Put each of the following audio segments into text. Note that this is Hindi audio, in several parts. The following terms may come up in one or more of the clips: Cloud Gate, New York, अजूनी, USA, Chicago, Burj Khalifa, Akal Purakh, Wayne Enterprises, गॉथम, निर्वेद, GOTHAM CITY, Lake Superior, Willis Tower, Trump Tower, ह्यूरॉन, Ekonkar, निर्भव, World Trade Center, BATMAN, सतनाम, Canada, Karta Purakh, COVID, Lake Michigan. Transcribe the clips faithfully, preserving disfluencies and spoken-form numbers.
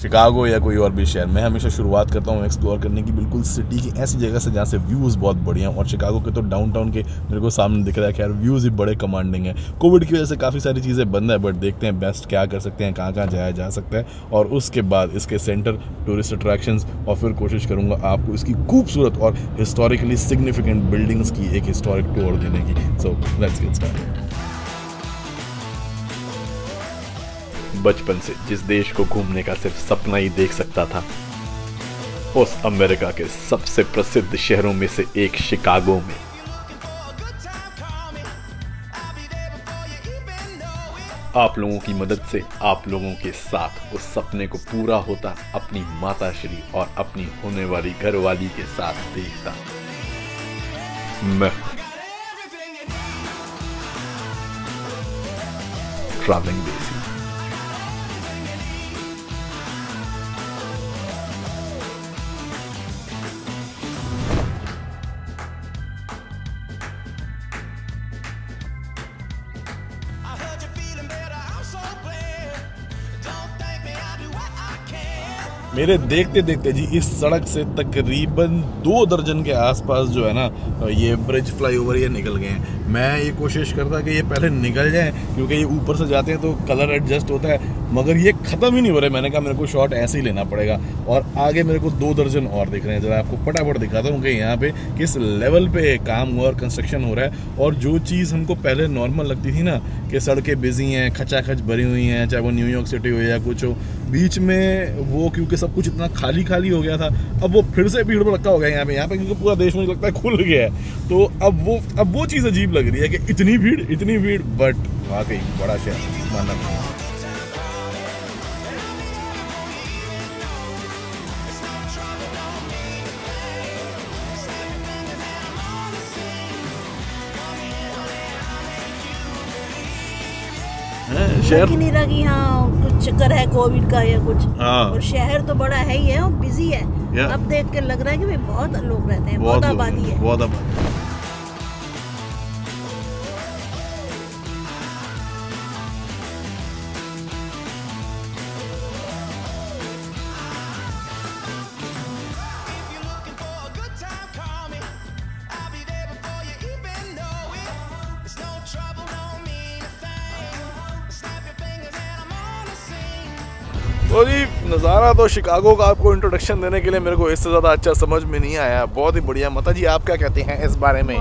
शिकागो या कोई और भी शहर, मैं हमेशा शुरुआत करता हूँ एक्सप्लोर करने की बिल्कुल सिटी की ऐसी जगह से जहाँ से व्यूज़ बहुत बढ़िया हैं। और शिकागो के तो डाउनटाउन के मेरे को सामने दिख रहा है, खैर व्यूज़ ही बड़े कमांडिंग है। कोविड की वजह से काफ़ी सारी चीज़ें बंद है, बट देखते हैं बेस्ट क्या कर सकते हैं, कहाँ कहाँ जाया जा सकता है, और उसके बाद इसके सेंटर, टूरिस्ट अट्रैक्शंस, और फिर कोशिश करूँगा आपको इसकी खूबसूरत और हिस्टोरिकली सिग्निफिकेंट बिल्डिंग्स की एक हिस्टोरिक टूर देने की। So let's get started. बचपन से जिस देश को घूमने का सिर्फ सपना ही देख सकता था, उस अमेरिका के सबसे प्रसिद्ध शहरों में से एक शिकागो में आप लोगों की मदद से, आप लोगों के साथ उस सपने को पूरा होता अपनी माताश्री और अपनी होने वाली घरवाली के साथ देखता मैं। ट्रैवलिंग बेस मेरे देखते देखते जी इस सड़क से तकरीबन दो दर्जन के आसपास जो है ना ये ब्रिज, फ्लाईओवर ये निकल गए हैं। मैं ये कोशिश करता कि ये पहले निकल जाएं क्योंकि ये ऊपर से जाते हैं तो कलर एडजस्ट होता है, मगर ये ख़त्म ही नहीं हो रहे। मैंने कहा मेरे को शॉट ऐसे ही लेना पड़ेगा। और आगे मेरे को दो दर्जन और दिख रहे हैं। ज़रा आपको फटाफट दिखाता हूँ कि यहाँ पे किस लेवल पे काम हुआ और कंस्ट्रक्शन हो रहा है। और जो चीज़ हमको पहले नॉर्मल लगती थी ना कि सड़कें बिजी हैं, खचाखच भरी हुई हैं, चाहे वो न्यूयॉर्क सिटी हो या कुछ हो, बीच में वो क्योंकि सब कुछ इतना खाली खाली हो गया था, अब वो फिर से भीड़ भड़क्का हो गया यहाँ पे यहाँ पे क्योंकि पूरा देश मुझे लगता है खुल गया है। तो अब वो अब वो चीज़ अजीब लग रही है कि इतनी भीड़ इतनी भीड़ बट वाकई बड़ा शहर मानना। नहीं लगी हाँ कुछ चक्कर है कोविड का या कुछ हाँ। और शहर तो बड़ा है ही है और बिजी है। अब देख के लग रहा है कि भाई बहुत लोग रहते हैं, बहुत आबादी है, बहुत आबादी है। तो जी नज़ारा तो शिकागो का आपको इंट्रोडक्शन देने के लिए मेरे को इससे ज़्यादा अच्छा समझ में नहीं आया। बहुत ही बढ़िया। माता जी आप क्या कहते हैं इस बारे में?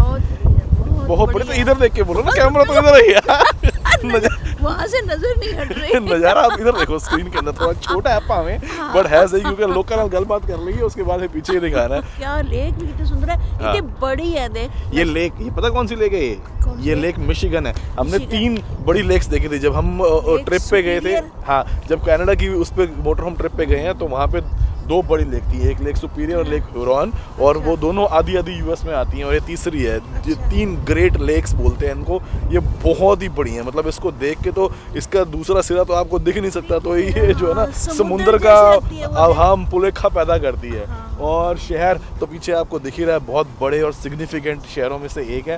बहुत बढ़िया। तो इधर देख के बोलो ना, कैमरा तो इधर ही है, वहाँ से नजर नहीं हट रही। नज़ारा आप इधर देखो स्क्रीन के अंदर, थोड़ा छोटा है पावे बट है सही क्योंकि लोग का गलबात कर लेगी उसके बाद है पीछे दिखा रहा है। क्या लेक भी कितनी सुंदर है, इतनी बड़ी है। देख ये लेक, ये पता कौन सी लेक है? ये ये लेक मिशिगन है। हमने तीन बड़ी लेक्स देखी थी जब हम ट्रिप पे गए थे। हाँ, जब कनाडा की उस पर मोटरहोम ट्रिप पे गए हैं तो वहाँ पे दो बड़ी लेक थी, एक लेक सुपीरियर और लेक ह्यूरॉन, और वो दोनों आधी आधी यूएस में आती हैं और ये तीसरी है। ये तीन ग्रेट लेक्स बोलते हैं इनको। ये बहुत ही बड़ी है, मतलब इसको देख के तो इसका दूसरा सिरा तो आपको दिख नहीं सकता, तो ये जो है ना समुद्र का आभाम पुलेखा पैदा करती है। और शहर तो पीछे आपको दिख ही रहा है, बहुत बड़े और सिग्निफिकेंट शहरों में से एक है।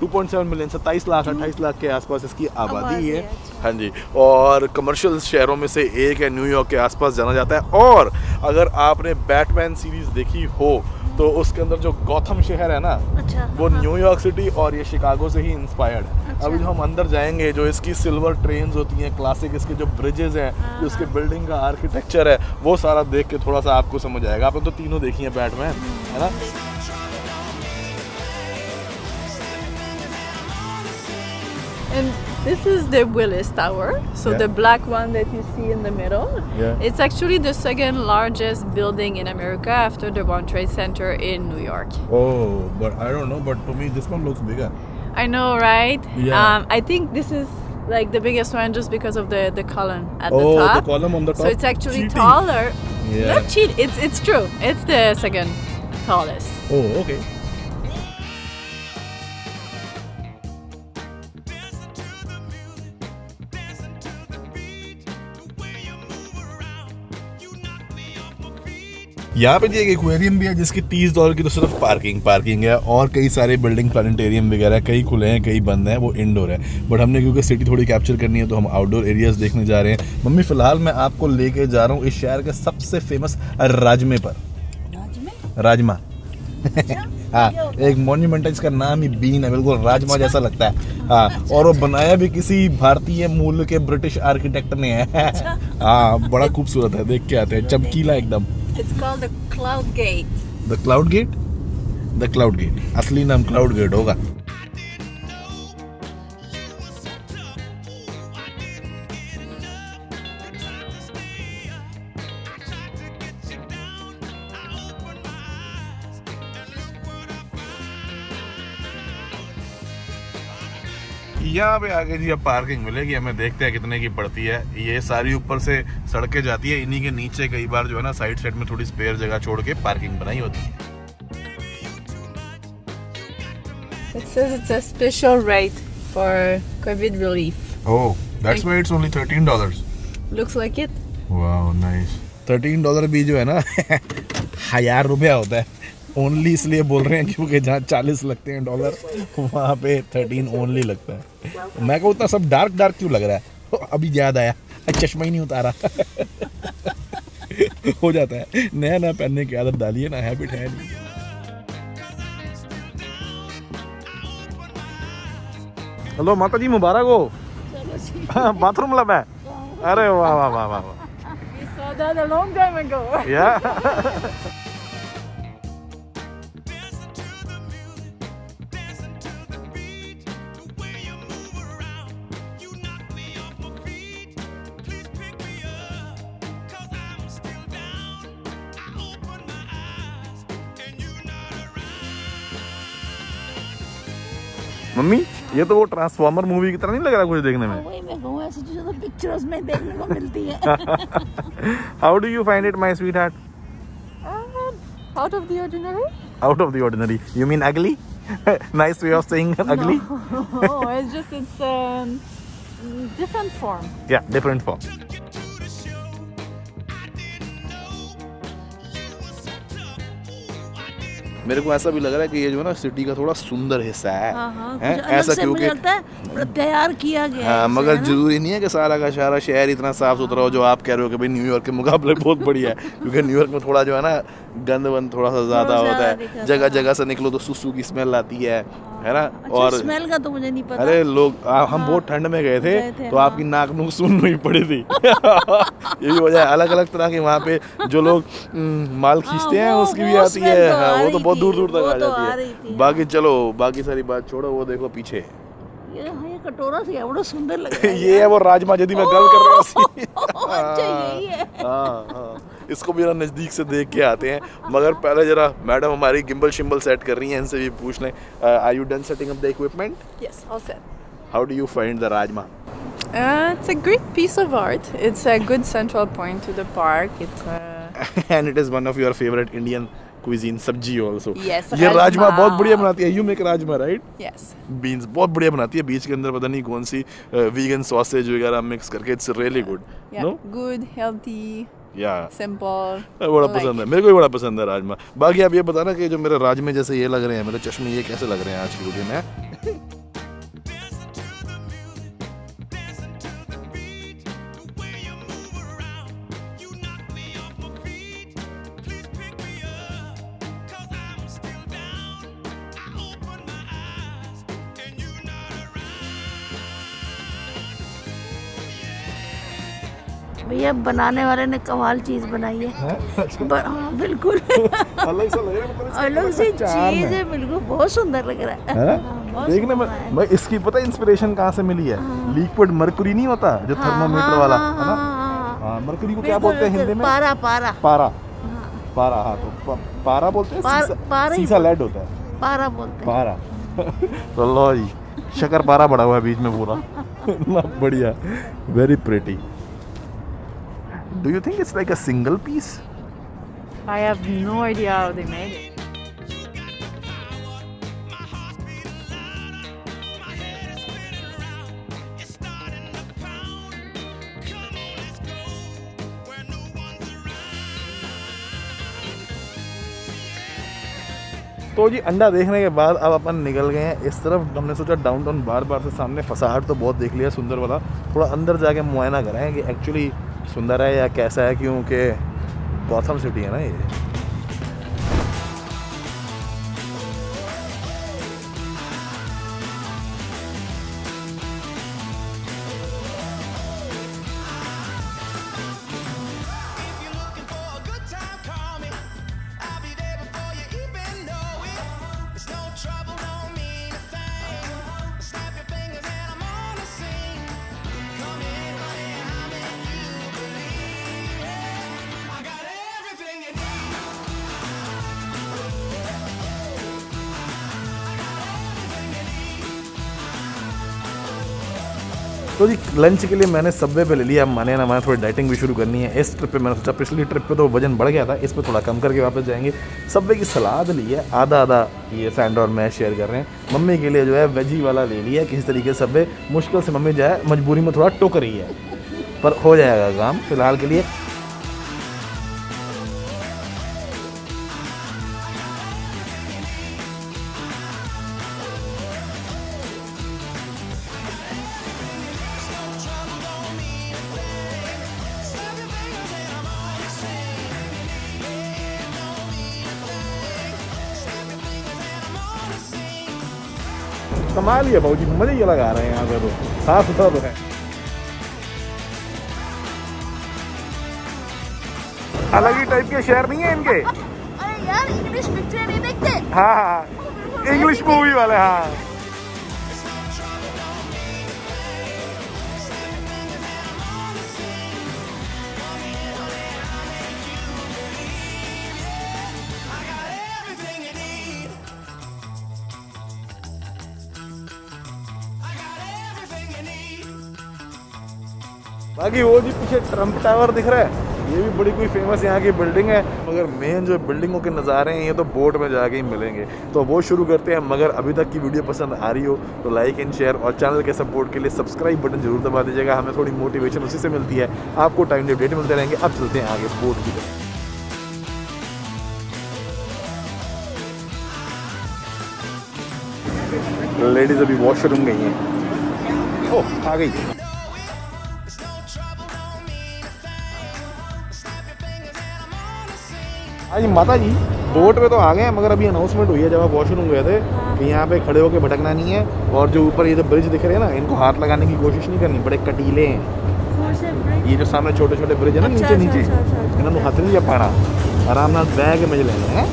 टू पॉइंट सेवन मिलियन, सत्ताईस लाख अट्ठाईस लाख के आसपास इसकी आबादी है। हाँ जी। और कमर्शियल शहरों में से एक है, न्यूयॉर्क के आसपास जाना जाता है। और अगर आपने बैटमैन सीरीज देखी हो तो उसके अंदर जो गॉथम शहर है ना, अच्छा, वो न्यूयॉर्क सिटी और ये शिकागो से ही इंस्पायर्ड है। अच्छा, अभी जो हम अंदर जाएंगे, जो इसकी सिल्वर ट्रेन्स होती हैं क्लासिक, इसके जो ब्रिजेज हैं, जो इसके बिल्डिंग का आर्किटेक्चर है, वो सारा देख के थोड़ा सा आपको समझ आएगा। आपने तो तीनों देखी हैं बैटमैन, है ना। And this is the Willis Tower, so yeah. the black one that you see in the middle. Yeah. It's actually the second largest building in America after the World Trade Center in New York. Oh, but I don't know, but to me this one looks bigger. I know, right? Yeah. Um, I think this is like the biggest one just because of the the column at oh, the top. Oh, the column on the top. So it's actually cheating. taller. Yeah. Not cheat. It's it's true. It's the second tallest. Oh, okay. यहाँ पे एक एक्वेरियम भी है जिसकी तीस डॉलर की तो सिर्फ पार्किंग पार्किंग है, और कई सारे बिल्डिंग प्लानिटेरियम वगैरह कई खुले हैं कई बंद हैं, वो इंडोर है। बट हमने क्योंकि सिटी थोड़ी कैप्चर करनी है तो हम आउटडोर एरियाज देखने जा रहे हैं। मम्मी फिलहाल मैं आपको लेके जा रहा हूँ इस शहर के सबसे फेमस राजमे पर। राजमा हाँ, एक मोन्यूमेंट है जिसका नाम ही बीन है, बिल्कुल राजमा जैसा लगता है हाँ, और वो बनाया भी किसी भारतीय मूल के ब्रिटिश आर्किटेक्ट ने है हाँ, बड़ा खूबसूरत है, देख के आते हैं, चमकीला एकदम। It's called the Cloud Gate. The Cloud Gate? The Cloud Gate. असली नाम क्लाउड गेट होगा। यहाँ पे आगे जी अब पार्किंग मिलेगी हमें, देखते हैं कितने की पड़ती है। ये सारी ऊपर से सड़कें जाती है, इन्हीं के नीचे कई बार जो है ना साइड साइड में थोड़ी स्पेयर जगह छोड़ के पार्किंग बनाई होती है। It says it's a special rate for COVID relief. Oh, that's why it's only thirteen dollars. Looks like it. Wow, nice. thirteen dollars भी जो है ना हजार रुपया होता है। ओनली इसलिए बोल रहे हैं क्योंकि जहाँ चालीस लगते हैं डॉलर वहाँ पे थर्टीन ओनली लगता है। मैं कहूँ उतना सब डार्क डार्क क्यों लग रहा है, अभी याद आया चश्मा ही नहीं उतारा हो जाता है, नया नया पहनने की आदत डाली है ना, हैबिट है नहीं। हेलो माता जी, मुबारक हो। बाथरूम लब है। अरे वाह वाह वाह वाह। मम्मी ये तो वो ट्रांसफॉर्मर मूवी की तरह नहीं लग रहा कुछ देखने में? वही मैं कहूं, ऐसी चीजें तो पिक्चर्स में देखने को मिलती है। How do you find it my sweetheart? Out of the ordinary. Out of the ordinary you mean ugly? Nice way of saying ugly. No it's just it's different form. या डिफरेंट फॉर्म। मेरे को ऐसा भी लग रहा है कि ये जो है ना सिटी का थोड़ा सुंदर हिस्सा है, हाँ, है? ऐसा क्योंकि तैयार किया गया हाँ, है, मगर जरूरी नहीं है कि सारा का सारा शहर इतना साफ सुथरा हो जो आप कह रहे हो कि भाई न्यूयॉर्क के मुकाबले बहुत बढ़िया है। क्योंकि न्यूयॉर्क में थोड़ा जो है ना गंद बंद थोड़ा सा ज्यादा होता है, जगह जगह से निकलो तो सुसु की स्मेल आती है है ना। और स्मेल का तो मुझे नहीं पता। अरे लोग हम बहुत ठंड में गए थे तो आपकी नाक नूक सुन नहीं पड़ी थी, ये भी वजह है। अलग अलग तरह के वहाँ पे जो लोग माल खींचते हैं उसकी भी आती है, वो तो बहुत दूर दूर तक आ जाती है। बाकी चलो बाकी सारी बात छोड़ो, वो देखो पीछे ये ये कटोरा सी है, बड़ा सुंदर लग रहा है। ये है वो राजमा जदी मैं गल कर रहा सी। अच्छा यही है। हाँ हाँ इसको भी ना नज़दीक से देख के आते हैं, मगर पहले जरा मैडम हमारी गिम्बल शिम्बल सेट कर रही हैं, इनसे भी पूछ लें। Are you done setting up the equipment? Yes all set. How do you find the rajma? It's a great piece of art, it's a good central point to the park, it's and it is one of your favourite Indian cuisine sabzi also. ये राजमा बहुत बढ़िया बनाती है, you make rajma right? Yes. Beans बहुत बढ़िया बनाती है, बीच के अंदर पता नहीं कौन सी वीगन सॉसेज वगैरह मिक्स करके, it's really good. No good healthy या सिंपल, बड़ा पसंद है, मेरे को भी बड़ा पसंद है राजमा। बाकी आप ये बताना कि जो मेरे राजमे जैसे ये लग रहे हैं मेरे चश्मे ये कैसे लग रहे हैं आज की वीडियो में? भैया बनाने वाले ने कमाल चीज बनाई है, हाँ बिल्कुल अलग सा लग रहा है, अलग सी चीज है बिल्कुल, बहुत सुंदर लग रहा है, है? देखने में मैं इसकी पता इंस्पिरेशन कहाँ से मिली है? हाँ। लिक्विड मरकरी नहीं होता जो थर्मोमीटर हाँ, वाला है ना? हाँ मरकरी को क्या बोलते हैं हिंदी में? पारा पारा पारा पारा हाँ तो पारा बोलते हैं, सीसा लेड होता है पारा बोलते हैं पारा। तो लो जी शक्कर पारा बड़ा हुआ है बीच में पूरा, बढ़िया very pretty. Do you think it's like a single piece? I have no idea how they made it. तो जी अंडा देखने के बाद अब अपन निकल गए हैं इस तरफ। हमने सोचा डाउनटाउन बार बार से सामने फसाहट तो बहुत देख लिया सुंदर वाला, थोड़ा अंदर जाके मुआयना कराएँ कि एक्चुअली सुंदर है या कैसा है, क्योंकि गॉथम सिटी है ना ये। तो जी लंच के लिए मैंने सब्वे पे ले लिया। माने ना मैंने थोड़ी डाइटिंग भी शुरू करनी है इस ट्रिप पे। मैंने सोचा पिछली ट्रिप पे तो वजन बढ़ गया था, इस पे थोड़ा कम करके वापस जाएंगे। सब्वे की सलाद ली है, आधा आधा ये सैंड और मैं शेयर कर रहे हैं। मम्मी के लिए जो है वेजी वाला ले लिया किसी तरीके से सब्वे। मुश्किल से मम्मी जो है मजबूरी में थोड़ा टोक रही है, पर हो जाएगा काम फिलहाल के लिए। कमाल है भाजी, मजे ही लगा रहे हैं यहाँ पे, तो साफ सुथरा तो है। अलग ही टाइप के शहर नहीं है इनके। अरे यार इंग्लिश पिक्चर नहीं देखते? हाँ हाँ इंग्लिश मूवी वाले। हाँ बाकी वो जी पीछे ट्रम्प टावर दिख रहा है, ये भी बड़ी कोई फेमस यहाँ की बिल्डिंग है। मगर मेन जो बिल्डिंगों के नज़ारे हैं ये तो बोट में जाके ही मिलेंगे, तो वो शुरू करते हैं। मगर अभी तक की वीडियो पसंद आ रही हो तो लाइक एंड शेयर और चैनल के सपोर्ट के लिए सब्सक्राइब बटन जरूर दबा दीजिएगा। हमें थोड़ी मोटिवेशन उसी से मिलती है, आपको टाइम अपडेट मिलते रहेंगे। अब चलते हैं आगे बोट की तरफ। लेडीज अभी वॉशरूम गई हैं। ओह आ गई। आज माता जी बोट पे तो आ गए हैं, मगर अभी अनाउंसमेंट हुई है जब आप वॉशरूम गए थे कि यहाँ पे खड़े होकर भटकना नहीं है, और जो ऊपर ये जो ब्रिज दिख रहे हैं ना इनको हाथ लगाने की कोशिश नहीं करनी, बड़े कटीले हैं। ये जो सामने छोटे छोटे ब्रिज है ना नीचे नीचे, इन्होंने हाथ नहीं जा पाना, आराम नाल बह के मजे लेने हैं।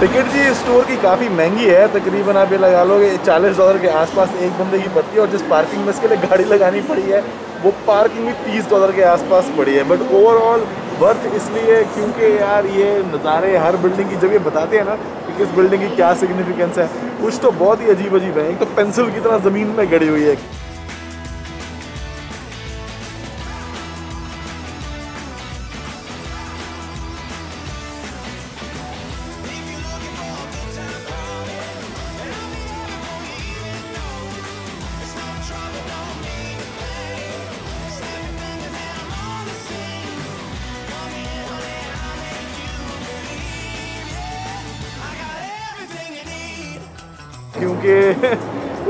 टिकट जी स्टोर की काफ़ी महंगी है, तकरीबन आप ये लगा लो कि चालीस डॉलर के आसपास एक बंदे की पड़ती है, और जिस पार्किंग में इसके लिए गाड़ी लगानी पड़ी है वो पार्किंग भी तीस डॉलर के आसपास पड़ी है। बट ओवरऑल वर्थ इसलिए क्योंकि यार ये नज़ारे हर बिल्डिंग की, जब ये बताते हैं ना कि किस बिल्डिंग की क्या सिग्निफिकेंस है, कुछ तो बहुत ही अजीब अजीब है। एक तो पेंसिल की तरह ज़मीन में गड़ी हुई है। क्योंकि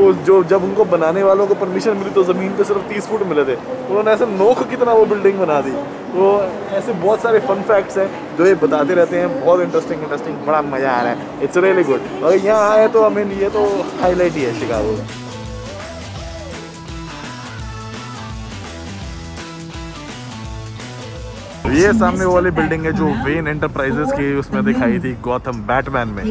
वो जो जब उनको बनाने वालों को परमिशन मिली तो ज़मीन पे सिर्फ तीस फुट मिले थे, उन्होंने ऐसे नोख कितना वो बिल्डिंग बना दी। वो ऐसे बहुत सारे फन फैक्ट्स हैं जो ये बताते रहते हैं, बहुत इंटरेस्टिंग इंटरेस्टिंग बड़ा मज़ा आ रहा है। It's really good. अगर यहाँ आए तो हमें ये तो हाईलाइट ही है शिकागो। ये सामने वाली बिल्डिंग है जो वेन एंटरप्राइजेस की उसमें दिखाई थी गॉथम बैटमैन में।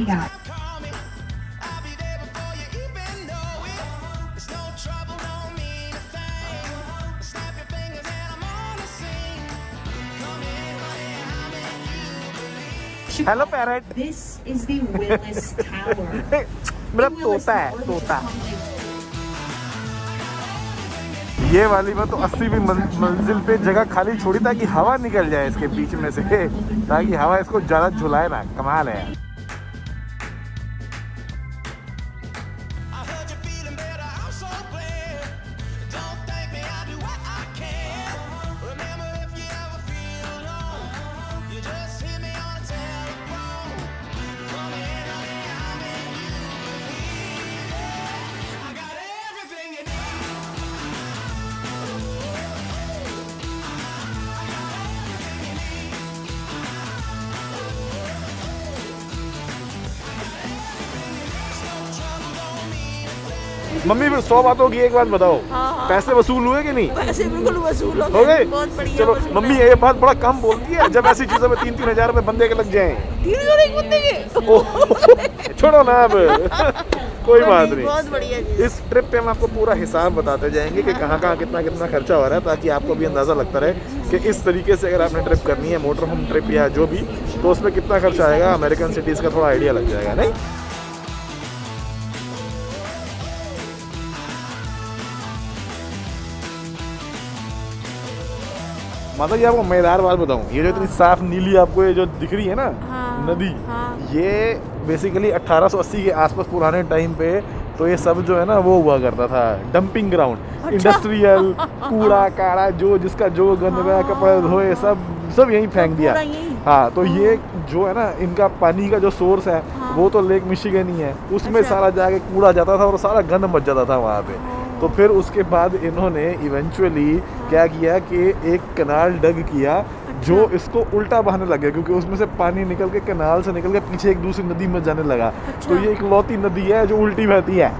Hello parrot. This is the Willis Tower. मतलब तोता है, तोता। ये वाली बात तो अस्सी भी मंजिल पे जगह खाली छोड़ी ताकि हवा निकल जाए इसके बीच में से, ताकि हवा इसको ज्यादा झुलाए ना। कमाल है। मम्मी फिर सौ बातों की एक बात बताओ, हाँ, हाँ, पैसे वसूल हुए कि नहीं? पैसे बिल्कुल वसूल हो गए। चलो मम्मी ये बात बड़ा कम बोलती है जब ऐसी चीजों में तीन तीन हजार रुपए बंदे के लग जाएं। तीन हजार एक बंदे के? छोड़ो ना अब। कोई बात नहीं, बहुत बढ़िया। इस ट्रिप पे हम आपको पूरा हिसाब बताते जाएंगे कि कहाँ कहाँ कितना कितना खर्चा हो रहा है, ताकि आपको भी अंदाजा लगता रहे कि इस तरीके से अगर आपने ट्रिप करनी है, मोटर होम ट्रिप या जो भी, तो उसमें कितना खर्चा आएगा। अमेरिकन सिटीज का थोड़ा आइडिया लग जाएगा। नहीं माता जी, आपको मजेदार बात बताऊं, ये जो इतनी साफ नीली आपको ये जो दिख रही है ना, हाँ, नदी, हाँ, ये बेसिकली अठारह सौ अस्सी के आसपास पुराने टाइम पे तो ये सब जो है ना वो हुआ करता था डंपिंग ग्राउंड। इंडस्ट्रियल कूड़ा काड़ा जो जिसका जो गंद में कपड़े धोए सब सब यहीं फेंक दिया। हाँ, तो ये जो है ना इनका पानी का जो सोर्स है, हाँ, वो तो लेक मिशिगन ही है, उसमें सारा जाके कूड़ा जाता था और सारा गंद मच जाता था वहाँ पे। तो फिर उसके बाद इन्होंने इवेंचुअली क्या किया कि एक कनाल डग किया जो इसको उल्टा बहाने लग गया, क्योंकि उसमें से पानी निकल के कनाल से निकल के पीछे एक दूसरी नदी में जाने लगा। अच्छा। तो ये एक लौती नदी है जो उल्टी बहती है।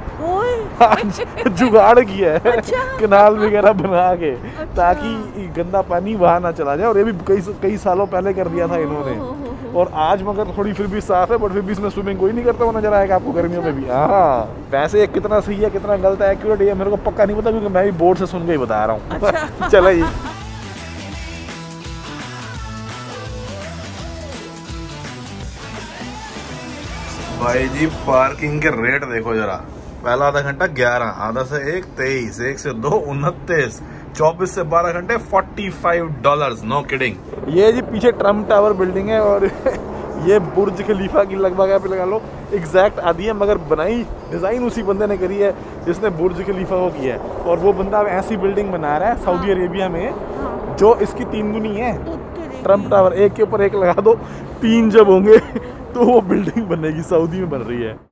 अच्छा। जुगाड़ किया है। अच्छा। कनाल वगैरह बना के। अच्छा। ताकि गंदा पानी वहाँ ना चला जाए, और ये भी कई कई सालों पहले कर दिया था इन्होंने। और आज मगर थोड़ी फिर भी साफ है, बट फिर भी इसमें स्विमिंग कोई नहीं करता हुआ नजर आएगा आपको गर्मियों में भी। हाँ, वैसे कितना सही है कितना गलत है एक्यूरेट ये मेरे को पक्का नहीं पता, क्योंकि मैं भी बोर्ड से सुन के ही बता रहा हूँ। चलिए भाई जी, पार्किंग के रेट देखो जरा। पहला आधा घंटा ग्यारह, आधा से एक तेईस, एक से दो उनतीस, चौबीस से बारह घंटे पैंतालीस डॉलर्स। No kidding. ये जी पीछे ट्रम्प टावर बिल्डिंग है और ये बुर्ज खलीफा की लगभग आप लगा लो एग्जैक्ट आधी है, मगर बनाई डिज़ाइन उसी बंदे ने करी है जिसने बुर्ज खलीफा को किया है। और वो बंदा अब ऐसी बिल्डिंग बना रहा है सऊदी अरेबिया में जो इसकी तीन गुनी है। ट्रम्प टावर एक के ऊपर एक लगा दो, तीन जब होंगे तो वो बिल्डिंग बनेगी। सऊदी में बन रही है।